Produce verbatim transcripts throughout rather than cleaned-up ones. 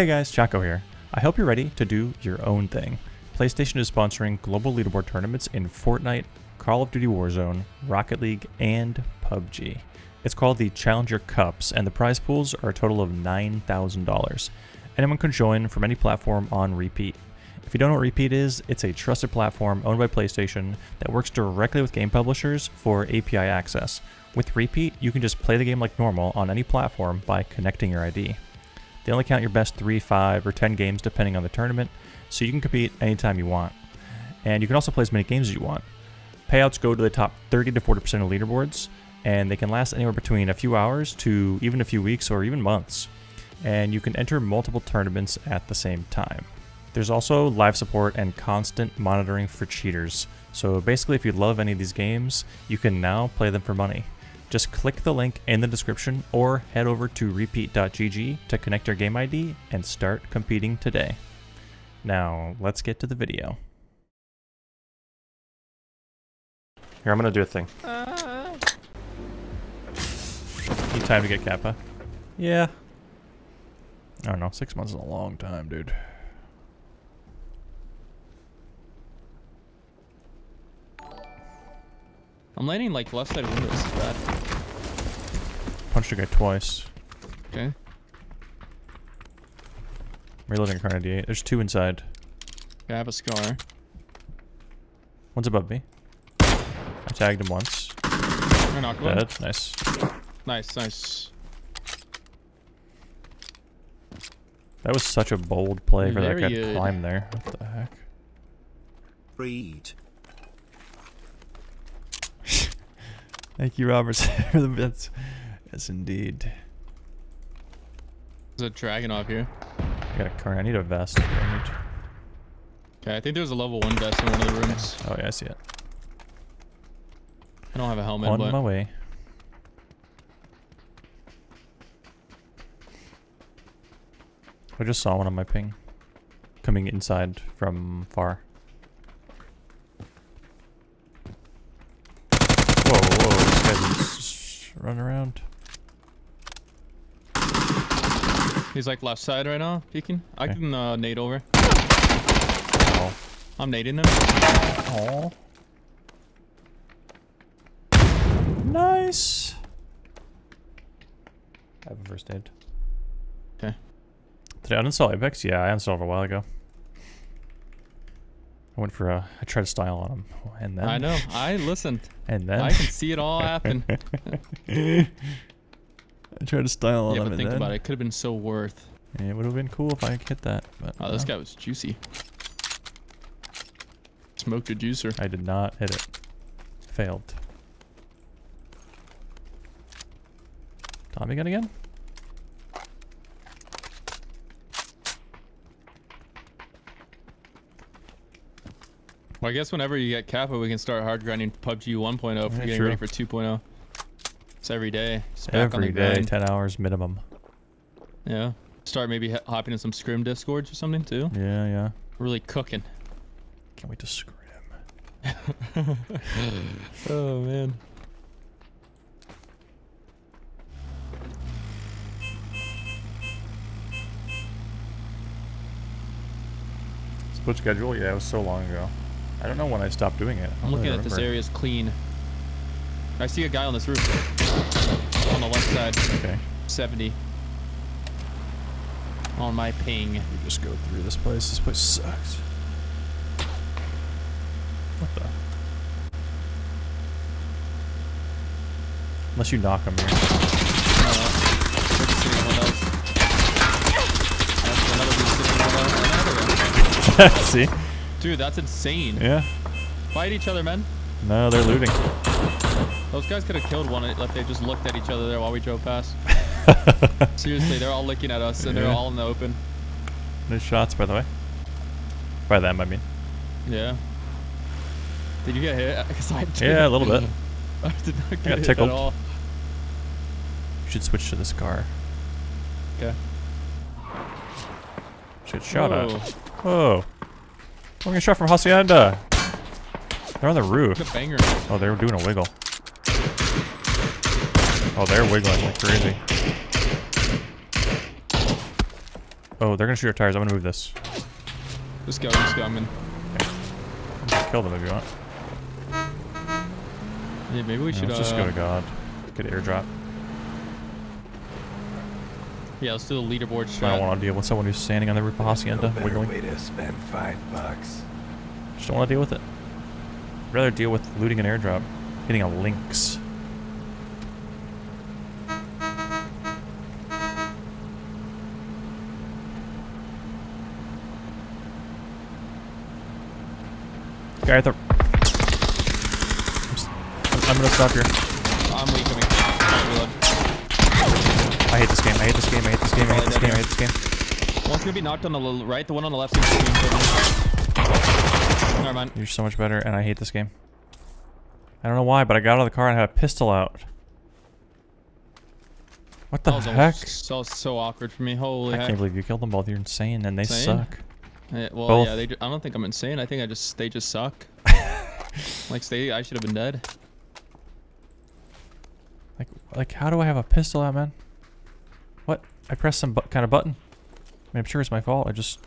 Hey guys, Choco here. I hope you're ready to do your own thing. PlayStation is sponsoring global leaderboard tournaments in Fortnite, Call of Duty Warzone, Rocket League, and P U B G. It's called the Challenger Cups, and the prize pools are a total of nine thousand dollars. Anyone can join from any platform on Repeat. If you don't know what Repeat is, it's a trusted platform owned by PlayStation that works directly with game publishers for A P I access. With Repeat, you can just play the game like normal on any platform by connecting your I D. They only count your best three, five, or ten games depending on the tournament, so you can compete anytime you want. And you can also play as many games as you want. Payouts go to the top thirty to forty percent of leaderboards, and they can last anywhere between a few hours to even a few weeks or even months. And you can enter multiple tournaments at the same time. There's also live support and constant monitoring for cheaters. So basically, if you love any of these games, you can now play them for money. Just click the link in the description or head over to repeat dot g g to connect your game I D and start competing today. Now, let's get to the video. Here, I'm gonna do a thing. Uh... Need time to get Kappa? Yeah. I don't know, six months is a long time, dude. I'm landing like left side of windows, this is bad. Punched a guy twice. Okay. Reloading car ninety-eight. There's two inside. Okay, I have a scar. One's above me. I tagged him once. I knocked one. Dead. Nice. Nice, nice. That was such a bold play for that guy to climb there. What the heck? Read. Thank you, Roberts, for the bits. Yes, indeed. There's a dragon off here. I got a car. I need a vest. I need... Okay, I think there was a level one vest in one of the rooms. Oh, yeah, I see it. I don't have a helmet, On but... On my way. I just saw one on my ping. Coming inside from far. Run around. He's like left side right now, peeking. Okay. I can uh, nade over. Oh. I'm nading him. Oh. Nice. I have a first aid. Okay. Did I uninstall Apex? Yeah, I uninstalled it a while ago. I went for a. I tried to style on him, and then I know. I listened, and then I can see it all happen. I tried to style on yeah, him, but and think then... about it. It could have been so worth. Yeah, it would have been cool if I could hit that. But oh, no. This guy was juicy. Smoked a juicer. I did not hit it. Failed. Tommy gun again. Well, I guess whenever you get Kappa, we can start hard grinding P U B G one point oh if we're getting true. ready for two point oh. It's every day. It's back every on the day, grind. ten hours minimum. Yeah. Start maybe hopping in some scrim discords or something too. Yeah, yeah. Really cooking. Can't wait to scrim. Oh, man. Split schedule? Yeah, it was so long ago. I don't know when I stopped doing it. I'm looking really at remember. This area is clean. I see a guy on this roof though. On the left side. Okay. seventy. On my ping. We just go through this place. This place sucks. What the? Unless you knock him here. I don't know. That's see? Dude, that's insane. Yeah. Fight each other, men. No, they're looting. Those guys could have killed one if they just looked at each other there while we drove past. Seriously, they're all looking at us and yeah. They're all in the open. No shots, by the way. By them, I mean. Yeah. Did you get hit? Because I did. Yeah, a little bit. I did not get I got hit tickled. At all. You should switch to this car. Okay. Should shot at. Whoa. I'm getting shot from Hacienda. They're on the roof. Oh, they're doing a wiggle. Oh, they're wiggling like crazy. Oh, they're gonna shoot our tires. I'm gonna move this. Just go, just go. I'm in. Okay. Just kill them if you want. Yeah, maybe we no, should. Let's uh, just go to God. Get an airdrop. Yeah, let's do the leaderboard strat. I don't want to deal with someone who's standing on the roof of Hacienda. No wiggling. Way to spend five bucks. Just don't want to deal with it. I'd rather deal with looting an airdrop, getting a Lynx. Guy at the. I'm gonna stop here. I'm weakening. I hate this game. I hate this game. I hate this game. I hate this game. I hate this game. Hate this game. One's gonna be knocked on the right. The one on the left. Never mind. You're so much better, and I hate this game. I don't know why, but I got out of the car and had a pistol out. What the heck? So so awkward for me. Holy heck! I can't believe you killed them both. You're insane, and they suck. Yeah, well, Both. yeah, they do, I don't think I'm insane. I think I just they just suck. like, they, I should have been dead. Like, like, how do I have a pistol out, man? What? I pressed some bu kind of button. I mean, I'm sure it's my fault. I just.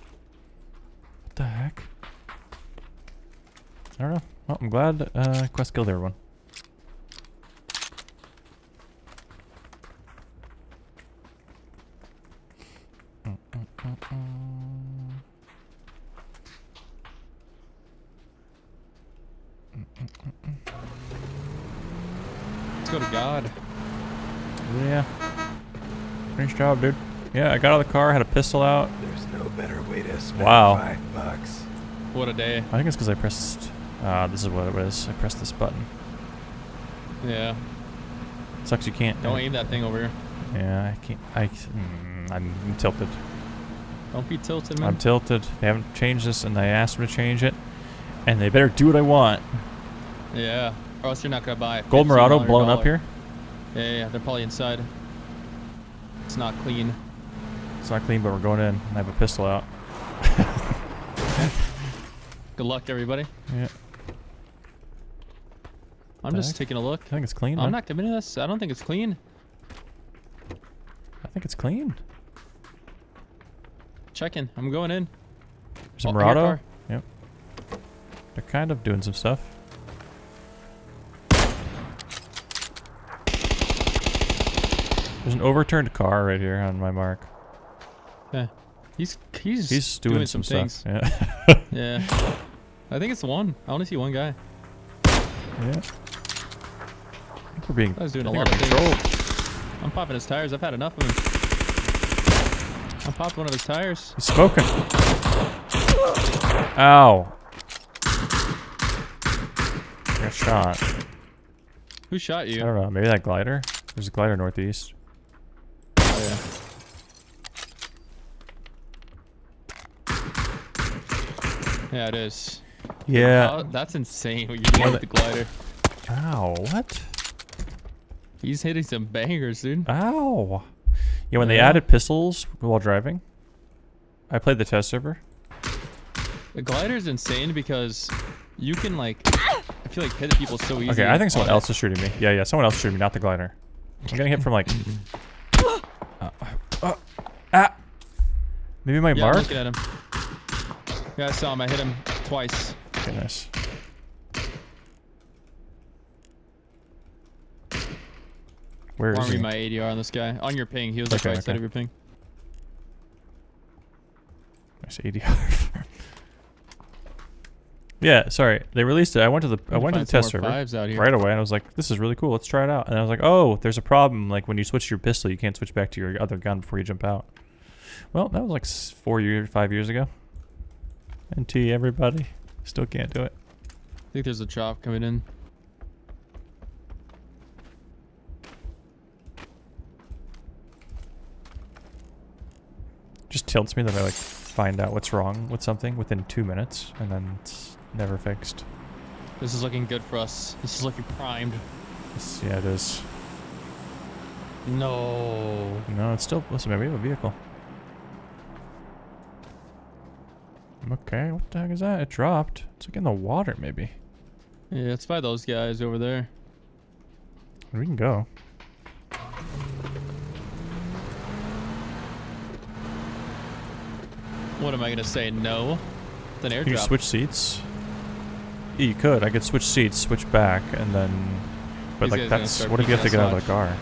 What the heck? I don't know. Well, I'm glad uh, Quest killed everyone. Mm -mm -mm -mm. Let's go to God. Yeah. Nice job, dude. Yeah, I got out of the car, had a pistol out. There's no better way to spend wow. five bucks. What a day. I think it's because I pressed. Uh, this is what it was. I pressed this button. Yeah. It sucks you can't. Don't uh, aim that thing over here. Yeah, I can't. I, mm, I'm tilted. Don't be tilted, man. I'm tilted. They haven't changed this, and I asked them to change it. And they better do what I want. Yeah, or else you're not gonna buy it. Gold Mirado blown up here? Yeah, yeah, yeah, they're probably inside. It's not clean. It's not clean, but we're going in. I have a pistol out. Good luck, everybody. Yeah. I'm just taking a look. I think it's clean. I'm not committing this. I don't think it's clean. I think it's clean. Checking. I'm going in. There's a Mirado. Yep. They're kind of doing some stuff. There's an overturned car right here on my mark. Yeah, he's he's he's doing, doing some, some things. Stuff. Yeah. yeah. I think it's one. I only see one guy. Yeah. I think we're being. I was doing I a lot of things. I'm popping his tires. I've had enough of him. I popped one of his tires. He's smoking. Ow. I got shot. Who shot you? I don't know. Maybe that glider. There's a glider northeast. Yeah. yeah, it is. Yeah. Wow, that's insane what you did with the glider. Ow, what? He's hitting some bangers, dude. Ow. Yeah, when yeah. they added pistols while driving, I played the test server. The glider's insane because you can, like, I feel like hit people so easy. Okay, I think someone else is shooting me. Yeah, yeah, someone else is shooting me, not the glider. I'm getting hit from, like... Uh, uh, ah. Maybe my yeah, mark? I'm looking at him. Yeah, I saw him. I hit him twice. Okay, nice. Where is Army he? my A D R on this guy. On your ping. He was okay, like right okay. side of your ping. Nice A D R. yeah, sorry. They released it. I went to the I went to the test server right away, and I was like, "This is really cool. Let's try it out." And I was like, "Oh, there's a problem. Like when you switch your pistol, you can't switch back to your other gun before you jump out." Well, that was like four years, five years ago. N T everybody, still can't do it. I think there's a chop coming in. Just tilts me that I like find out what's wrong with something within two minutes, and then. It's never fixed. This is looking good for us. This is looking primed. This, yeah, it is. No. No, it's still... Listen, man, we have a vehicle. Okay, what the heck is that? It dropped. It's like in the water, maybe. Yeah, it's by those guys over there. We can go. What am I gonna say? No. It's an airdrop. Can you switch seats? Yeah, you could. I could switch seats, switch back, and then. But These like that's what if you have to get out of the car?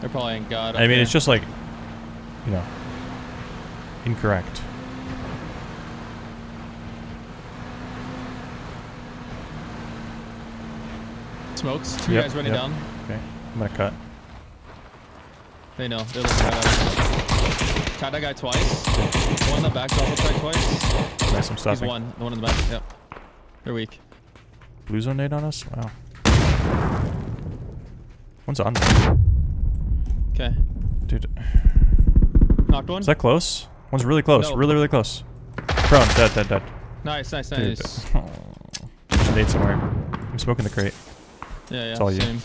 They're probably in God. I mean, there. It's just like, you know, incorrect. Smokes. Two yep, guys running yep. down. Okay, I'm gonna cut. They know. They're looking at us. Cut that guy twice. One in the back, double tag twice. Nice, I'm stopping. He's one. The one in the back. Yep. They're weak. Blue zone nade on us. Wow. One's on. Okay. Dude. Knocked one. Is that close? One's really close. No. Really, really close. Prone. Dead. Dead. Dead. Nice. Nice. Dude. Nice. Oh. There's a nade somewhere. I'm smoking the crate. Yeah, yeah, it's all same. You.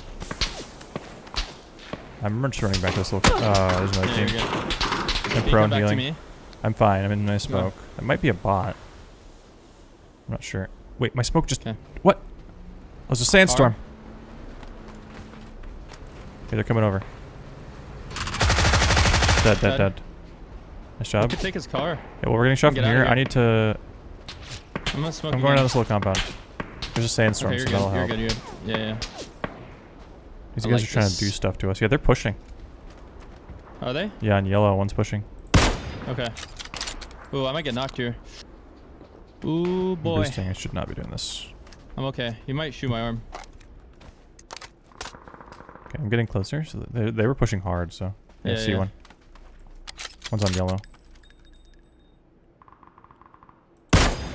I remember just running back to this little... Uh, there's another yeah, team. I'm prone back healing. To me? I'm fine. I'm in my smoke. Yeah. That might be a bot. I'm not sure. Wait, my smoke just... Kay. What? Oh, it was a sandstorm. Okay, they're coming over. Dead, dead, dead. dead. Nice job. We could take his car. Yeah, well, we're getting shot from here. here. I need to... I'm not smoking. I'm going down this little compound. There's a sandstorm, okay, so that'll help. You're good, you're good. Yeah, yeah. These I guys like are trying this. to do stuff to us. Yeah, they're pushing. Are they? Yeah, on yellow, one's pushing. Okay. Ooh, I might get knocked here. Ooh, boy. I'm boosting. I should not be doing this. I'm okay. You might shoot my arm. Okay, I'm getting closer. So they, they were pushing hard, so. Yeah, I see yeah. one. One's on yellow.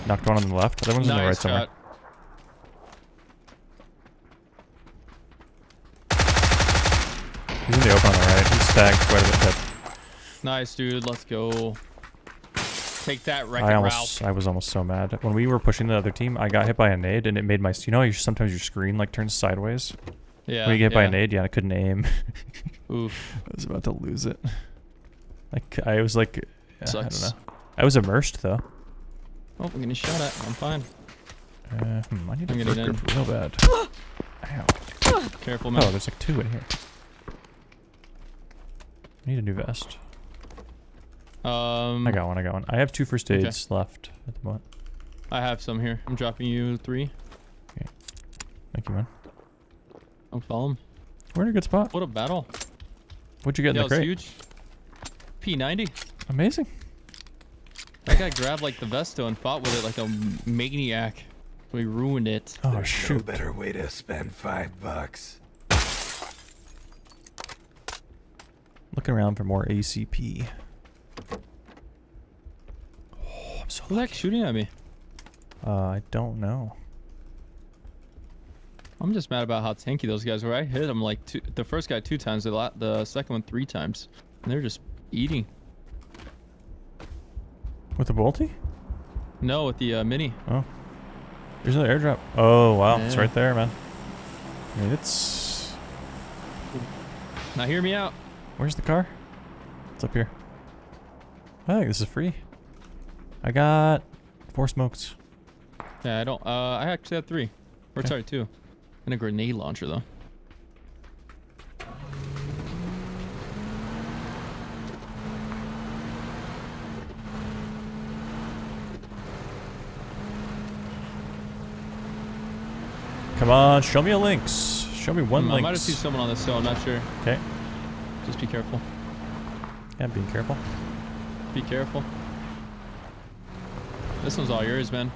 Knocked one on the left. The other one's nice on the right shot. somewhere. He's in the open on the right. He's stacked quite a bit dead. Nice, dude. Let's go. Take that, Wreck-It I almost, Ralph. I was almost so mad. When we were pushing the other team, I got hit by a nade, and it made my... You know, sometimes your screen, like, turns sideways? Yeah, When you get hit yeah. by a nade, yeah, I couldn't aim. Oof. I was about to lose it. Like, I was like... Yeah, Sucks. I don't know. I was immersed, though. Oh, I'm getting shot at. I'm fine. Uh, hmm, I need I'm a grip grip real bad. Ow. Careful, man. Oh, there's, like, two in here. I need a new vest. Um, I got one, I got one. I have two first aids okay. left at the moment. I have some here. I'm dropping you three. Okay. Thank you, man. I'll follow him. We're in a good spot. What a battle. What'd you get yeah, in the crate? Huge. P ninety. Amazing. That guy grabbed like the Vesto and fought with it like a maniac. We ruined it. Oh, There's shoot. No better way to spend five bucks. Looking around for more A C P. Oh, I'm so Who's lucky. That shooting at me? Uh, I don't know. I'm just mad about how tanky those guys were. I hit them like two, the first guy two times, the, the second one three times. And they're just eating. With the bolty? No, with the uh, mini. Oh. There's another airdrop. Oh, wow. Yeah. It's right there, man. I mean, it's... Now hear me out. Where's the car? It's up here. I think this is free. I got four smokes. Yeah, I don't. Uh, I actually have three. Or okay. sorry, two. And a grenade launcher, though. Come on, show me a Lynx. Show me one mm, Lynx. I might have seen someone on this, so I'm not sure. Okay. Just be careful. Yeah, be careful. Be careful. This one's all yours, man.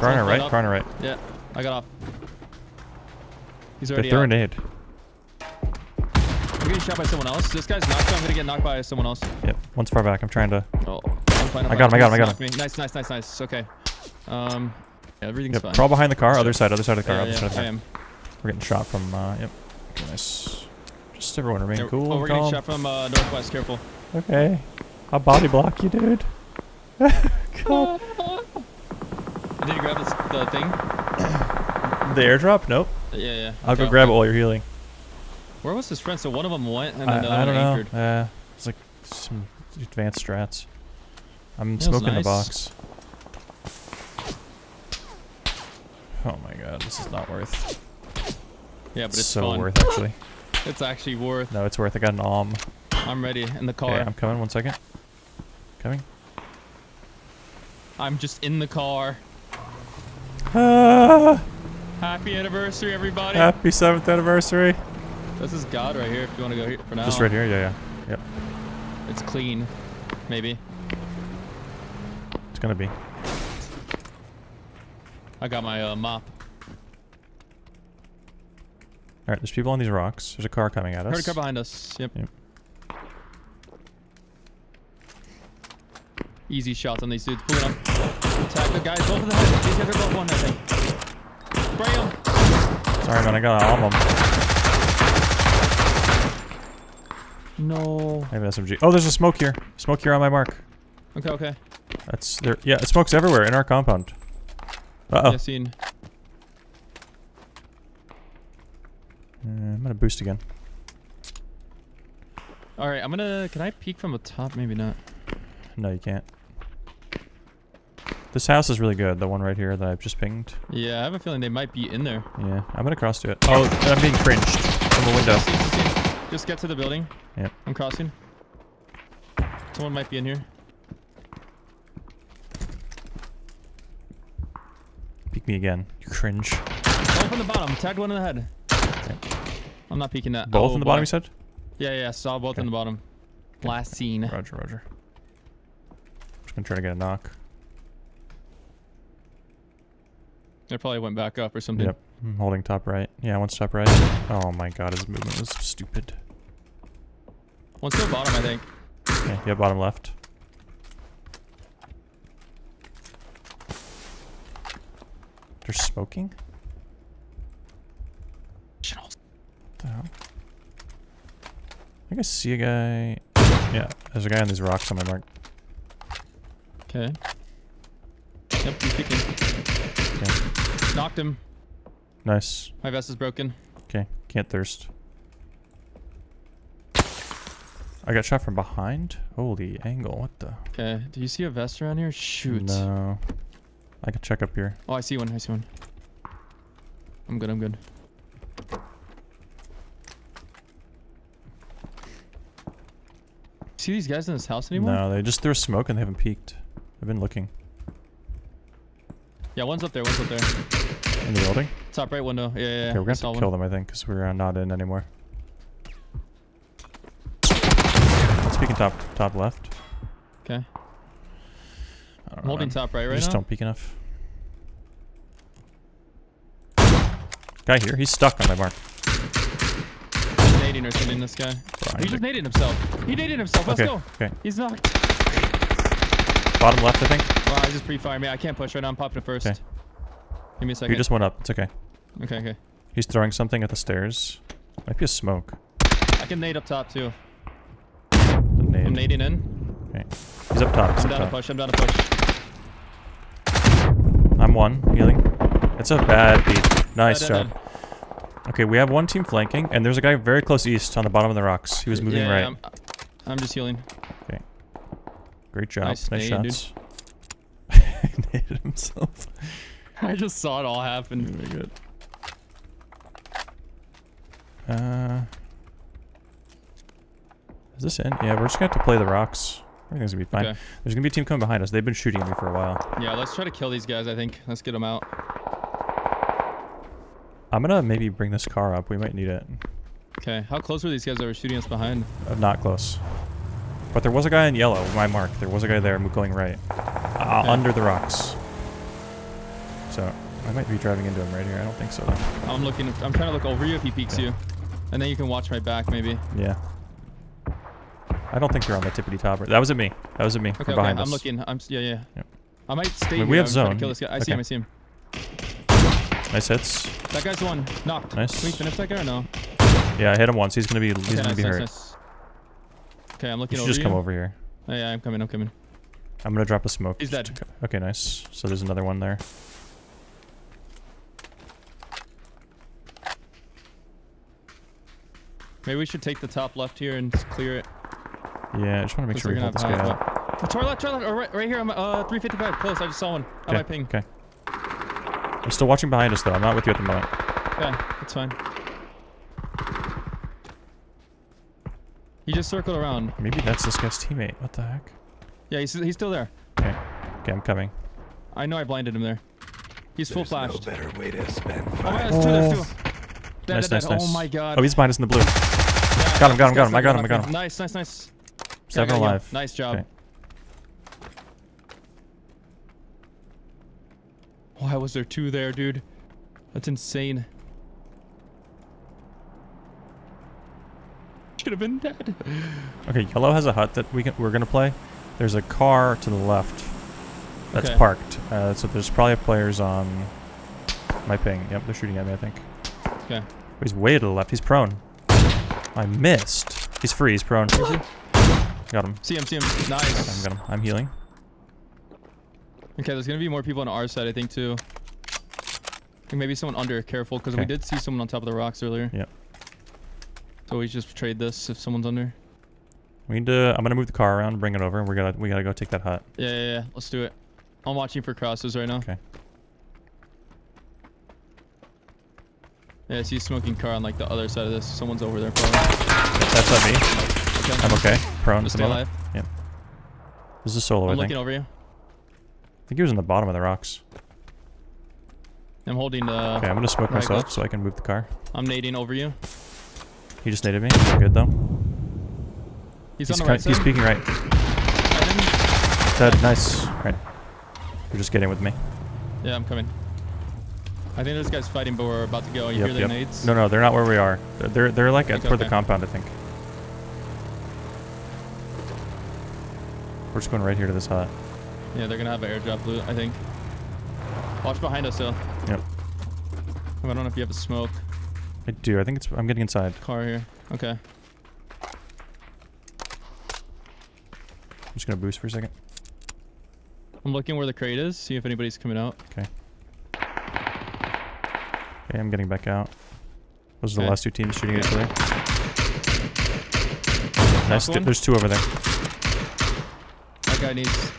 Corner right, corner right. Yeah, I got off. He's already. They're throwing aid. We're getting shot by someone else. This guy's knocked, so I'm gonna get knocked by someone else. Yep, one's far back. I'm trying to. Oh, I'm fine, I'm I got him, I got him, I got him. Nice, nice, nice, nice. Okay. Um, yeah, everything's yep, fine. Crawl behind the car, other side, other side of the car, yeah, other yeah, side of the car. I am. We're getting shot from, uh, yep. Okay, nice. Just everyone remain cool. Oh, we're getting shot from uh, northwest. Careful. Okay. I'll body block you, dude. God. Did you grab this, the thing? The airdrop? Nope. Yeah, yeah. I'll okay, go grab okay. all your healing. Where was his friend? So one of them went and then the other anchored. I don't know. Uh, it's like some advanced strats. I'm that smoking nice. the box. Oh my god, this is not worth. Yeah, but it's, it's so fun. worth actually. It's actually worth. No, it's worth. I got an arm. I'm ready in the car. Okay, I'm coming. One second. Coming. I'm just in the car. Ah. Happy anniversary, everybody. Happy seventh anniversary. This is God right here. If you want to go here for now. Just right here. Yeah, yeah. Yep. It's clean. Maybe. It's gonna be. I got my uh, mop. All right, there's people on these rocks. There's a car coming at us. I heard a car behind us. Yep. Yep. Easy shots on these dudes. Pulling up. Attack the guys. Both of them. These guys are both one, I think. Spray them. Sorry, man. I got an album. No. I have an S M G. Oh, there's a smoke here. Smoke here on my mark. Okay, okay. That's there. Yeah, it smokes everywhere in our compound. Uh oh. Yeah, seen. Uh, I'm gonna boost again. Alright, I'm gonna... Can I peek from the top? Maybe not. No, you can't. This house is really good, the one right here that I've just pinged. Yeah, I have a feeling they might be in there. Yeah, I'm gonna cross to it. Oh, I'm being fringed from the window. See, see, see. Just get to the building. Yeah. I'm crossing. Someone might be in here. Peek me again, you cringe. One from the bottom, tagged one in the head. I'm not peeking that. Both oh, in the boy. bottom, you said? Yeah, yeah, I saw both okay. in the bottom. Okay. Last scene. Roger, roger. I'm just gonna try to get a knock. They probably went back up or something. Yep, I'm holding top right. Yeah, one's top right. Oh my god, his movement is stupid. One's to the bottom, I think. Okay, yeah, bottom left. They're smoking? The hell? I think I see a guy. Yeah, there's a guy on these rocks on my mark. Okay. Yep, he's picking. Okay. Knocked him. Nice. My vest is broken. Okay, can't thirst. I got shot from behind. Holy angle, what the? Okay, do you see a vest around here? Shoot. No. I can check up here. Oh, I see one, I see one. I'm good, I'm good. See these guys in this house anymore? No, they just threw smoke and they haven't peeked. I've been looking. Yeah, one's up there, one's up there. In the building? Top right window. Yeah, yeah, yeah. Okay, we're gonna have to kill them, I think, because we're not in anymore. Let's peek in top, top left. Okay. I'm holding top right right now. Just don't peek enough. Guy here, he's stuck on my mark. Nading or something, this guy. He just naded himself. He naded himself. Let's okay, go. Okay. He's knocked. Bottom left, I think. Wow, I just pre-fired me. I can't push right now. I'm popping it first. Okay. Give me a second. You just went up. It's okay. Okay, okay. He's throwing something at the stairs. Might be a smoke. I can nade up top too. Nade. I'm nading in. Okay. He's up top. He's I'm up down top. to push. I'm down to push. I'm one healing. It's a bad beat. Nice dead, job. Dead, dead. Okay, we have one team flanking, and there's a guy very close east on the bottom of the rocks. He was moving yeah, right. I'm, I'm just healing. Okay. Great job. Nice, nice naded, shots. He naded himself. I just saw it all happen. Very good. Uh, is this in? Yeah, we're just going to have to play the rocks. Everything's going to be fine. Okay. There's going to be a team coming behind us. They've been shooting at me for a while. Yeah, let's try to kill these guys, I think. Let's get them out. I'm gonna maybe bring this car up. We might need it. Okay. How close were these guys that were shooting us behind? Uh, not close. But there was a guy in yellow. My mark. There was a guy there going right. Uh, okay. Under the rocks. So, I might be driving into him right here. I don't think so. Though. I'm looking. I'm trying to look over you if he peeks yeah. you. And then you can watch my back maybe. Yeah. I don't think you're on the tippity top. That was at me. That was at me. Okay, from behind okay. us. I'm looking. I'm, yeah, yeah. Yep. I might stay I mean, here. We have I'm zone. Trying to kill this guy. I okay. see him. I see him. Nice hits. That guy's one. Knocked. Nice. Can we finish that guy or no? Yeah, I hit him once. He's gonna be, he's okay, gonna nice, be nice, hurt. Nice. Okay, I'm looking over you. You should just come over here. Oh, yeah, I'm coming, I'm coming. I'm gonna drop a smoke. He's dead. Okay, nice. So there's another one there. Maybe we should take the top left here and clear it. Yeah, I just wanna make sure we hold this guy out. To our left, to our left. Oh, right, right here, I'm uh, three fifty-five. Close, I just saw one. I might ping. Okay. I'm still watching behind us, though. I'm not with you at the moment. Okay, that's fine. He just circled around. Maybe that's this guy's teammate. What the heck? Yeah, he's, he's still there. Okay. Okay, I'm coming. I know I blinded him there. He's There's full flashed. No better way to spend oh my god, there's two, there's two. Dead, nice, dead, nice, dead. nice. Oh my god. Oh, he's behind us in the blue. Yeah, got him, got him, got him. I got him, I got him. Nice, nice, nice. Seven yeah, alive. Nice job. Okay. Why was there two there, dude? That's insane. Should have been dead. Okay, yellow has a hut that we can, we're gonna play. There's a car to the left that's okay. parked. Uh, so there's probably players on my ping. Yep, they're shooting at me, I think. Okay. He's way to the left. He's prone. I missed. He's free. He's prone. Got him. See him. See him. Nice. Got him, got him. I'm healing. Okay, there's gonna be more people on our side, I think, too. I think maybe someone under. Careful, because okay. we did see someone on top of the rocks earlier. Yep. So we just trade this if someone's under. We need to. I'm gonna move the car around, bring it over, and we're gonna we gotta go take that hut. Yeah, yeah, yeah. Let's do it. I'm watching for crosses right now. Okay. Yeah, I see a smoking car on like the other side of this. Someone's over there. Probably. That's not me. Okay. I'm okay. Prone. Stay alive. Yep. This is a solo. I'm I think. looking over you. I think he was in the bottom of the rocks. I'm holding the. Okay, I'm gonna smoke right myself up. So I can move the car. I'm nading over you. He just naded me. Good though. He's, he's on the right side. He's peeking right. Dead. Nice. Right. You're just getting with me. Yeah, I'm coming. I think this guy's fighting, but we're about to go. You yep, hear their yep. nades? No, no, they're not where we are. They're they're, they're like okay, for okay. the compound, I think. We're just going right here to this hut. Yeah, they're gonna have an airdrop loot, I think. Watch behind us, though. Yep. I don't know if you have a smoke. I do. I think it's. I'm getting inside. Car here. Okay. I'm just gonna boost for a second. I'm looking where the crate is. See if anybody's coming out. Okay. Okay, I'm getting back out. Those are okay. the last two teams shooting at each other. Nice. Th there's two over there. That guy needs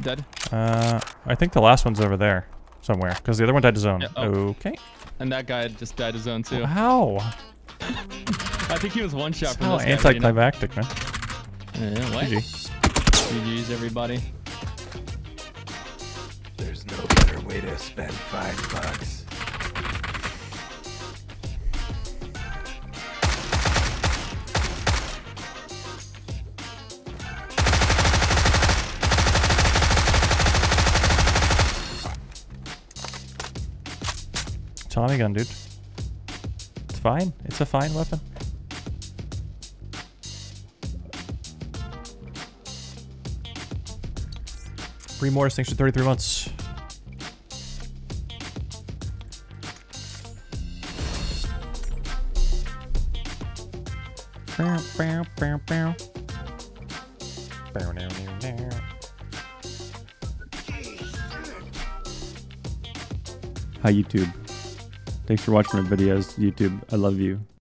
dead. Uh, I think the last one's over there somewhere because the other one died to zone. Yeah, oh. Okay. And that guy just died to zone too. How? I think he was one shot from this guy. Anticlimactic, man. Yeah. What? G G. G G's everybody. There's no better way to spend five bucks. Tommy gun, dude. It's fine. It's a fine weapon. Three more. Thanks for thirty-three months. Bow, bow, bow, bow. Bow, now, now, now. Hi, YouTube. Thanks for watching my videos, YouTube. I love you.